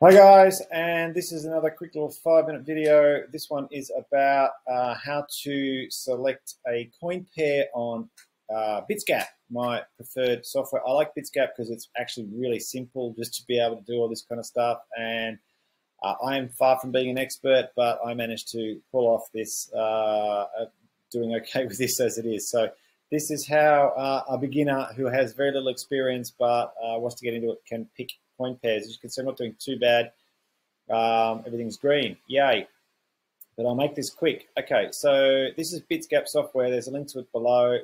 Hi guys, and this is another quick little 5-minute video. This one is about how to select a coin pair on Bitsgap, my preferred software. I like Bitsgap because it's actually really simple just to be able to do all this kind of stuff. And I am far from being an expert, but I managed to pull off this, doing okay with this as it is. So this is how a beginner who has very little experience but wants to get into it can pick coin pairs. As you can see, I'm not doing too bad. Everything's green, yay. But I'll make this quick. Okay, so this is Bitsgap software. There's a link to it below.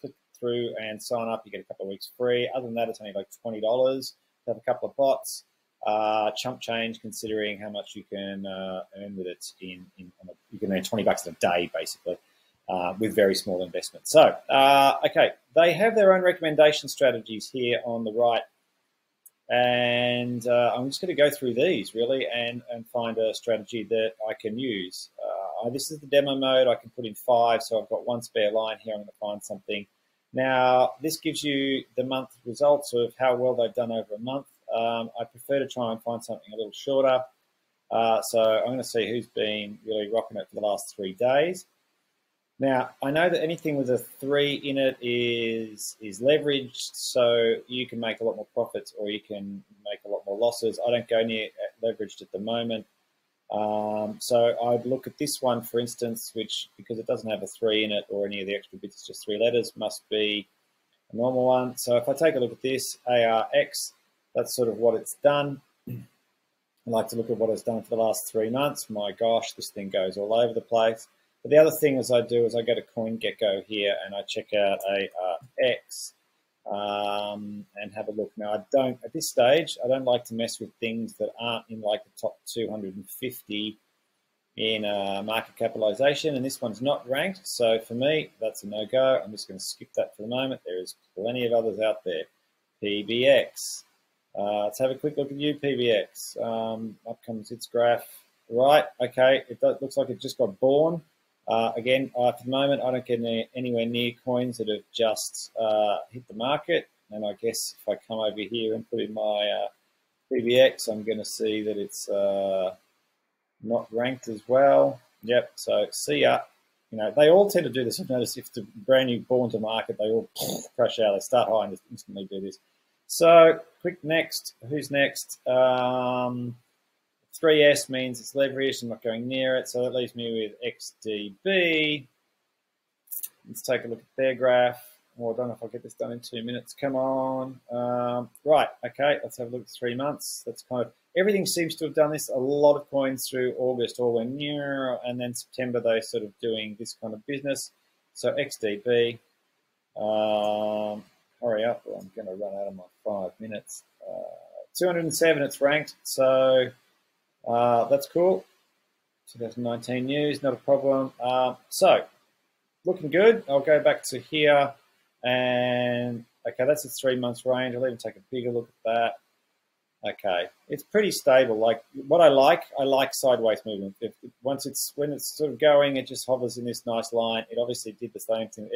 Click through and sign up. You get a couple of weeks free. Other than that, it's only like $20. Have a couple of bots. Chump change considering how much you can earn with it. You can earn 20 bucks a day, basically, with very small investment. So, okay, they have their own recommendation strategies here on the right. And I'm just going to go through these really and find a strategy that I can use. This is the demo mode. I can put in 5, so I've got one spare line here. I'm going to find something. Now, this gives you the month results of how well they've done over a month. I prefer to try and find something a little shorter. So I'm going to see who's been really rocking it for the last 3 days. Now, I know that anything with a 3 in it is leveraged, so you can make a lot more profits or you can make a lot more losses. I don't go near leveraged at the moment. So I'd look at this one, for instance, which, because it doesn't have a 3 in it or any of the extra bits, it's just 3 letters, must be a normal one. So if I take a look at this, ARX, that's sort of what it's done. I like to look at what it's done for the last 3 months. My gosh, this thing goes all over the place. But the other thing is I do is I go to CoinGecko here and I check out ARX and have a look. Now, I don't, at this stage, I don't like to mess with things that aren't in like the top 250 in market capitalization. And this one's not ranked. So for me, that's a no-go. I'm just going to skip that for the moment. There is plenty of others out there. PBX. Let's have a quick look at you, PBX. Up comes its graph. Right, okay, it looks like it just got born. Again, for the moment, I don't get anywhere near coins that have just hit the market. And I guess if I come over here and put in my PBX, I'm going to see that it's not ranked as well. Yep, so see ya. You know, they all tend to do this. I've noticed if the brand new born to market, they all crash out. They start high and just instantly do this. So click next. Who's next? 3S means it's leveraged. I'm not going near it. So that leaves me with XDB. Let's take a look at their graph. Oh, I don't know if I'll get this done in 2 minutes. Come on. Right. Okay. Let's have a look at 3 months. That's kind of, everything seems to have done this. A lot of coins through August all went near. And then September, they're sort of doing this kind of business. So XDB. Hurry up or I'm going to run out of my 5 minutes. 207 it's ranked. So... that's cool. 2019 news, not a problem. So, looking good. I'll go back to here and, okay, that's a 3 month range. I'll even take a bigger look at that. Okay, it's pretty stable. Like, what I like sideways movement. When it's sort of going, it just hovers in this nice line. It obviously did the same thing.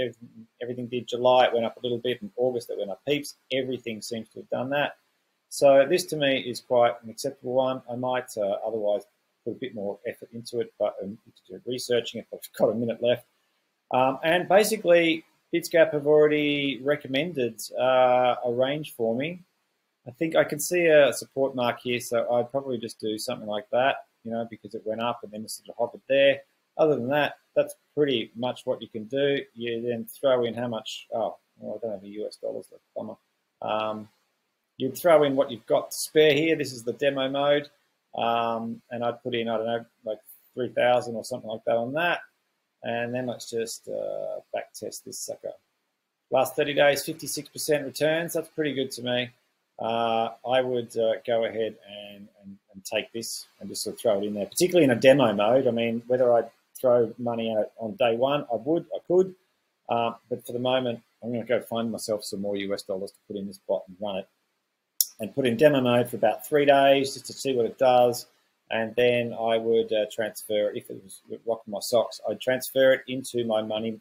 Everything did. July, it went up a little bit. In August, it went up heaps. Everything seems to have done that. So this to me is quite an acceptable one. I might otherwise put a bit more effort into it, but I'm researching it, but I've got a minute left. And basically, Bitsgap have already recommended a range for me. I think I can see a support mark here, so I'd probably just do something like that, you know, because it went up and then it sort of hovered there. Other than that, that's pretty much what you can do. You then throw in how much, oh, well, I don't have a US dollars, that's a bummer. You'd throw in what you've got to spare here. This is the demo mode. And I'd put in, I don't know, like 3,000 or something like that on that. And then let's just back test this sucker. Last 30 days, 56% returns. That's pretty good to me. I would go ahead and take this and just sort of throw it in there, particularly in a demo mode. I mean, whether I'd throw money at it on day one, I could. But for the moment, I'm going to go find myself some more US dollars to put in this bot and run it. And put in demo mode for about 3 days just to see what it does. And then I would transfer, if it was rocking my socks, I'd transfer it into my money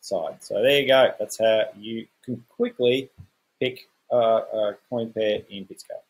side. So there you go. That's how you can quickly pick a coin pair in Bitsgap.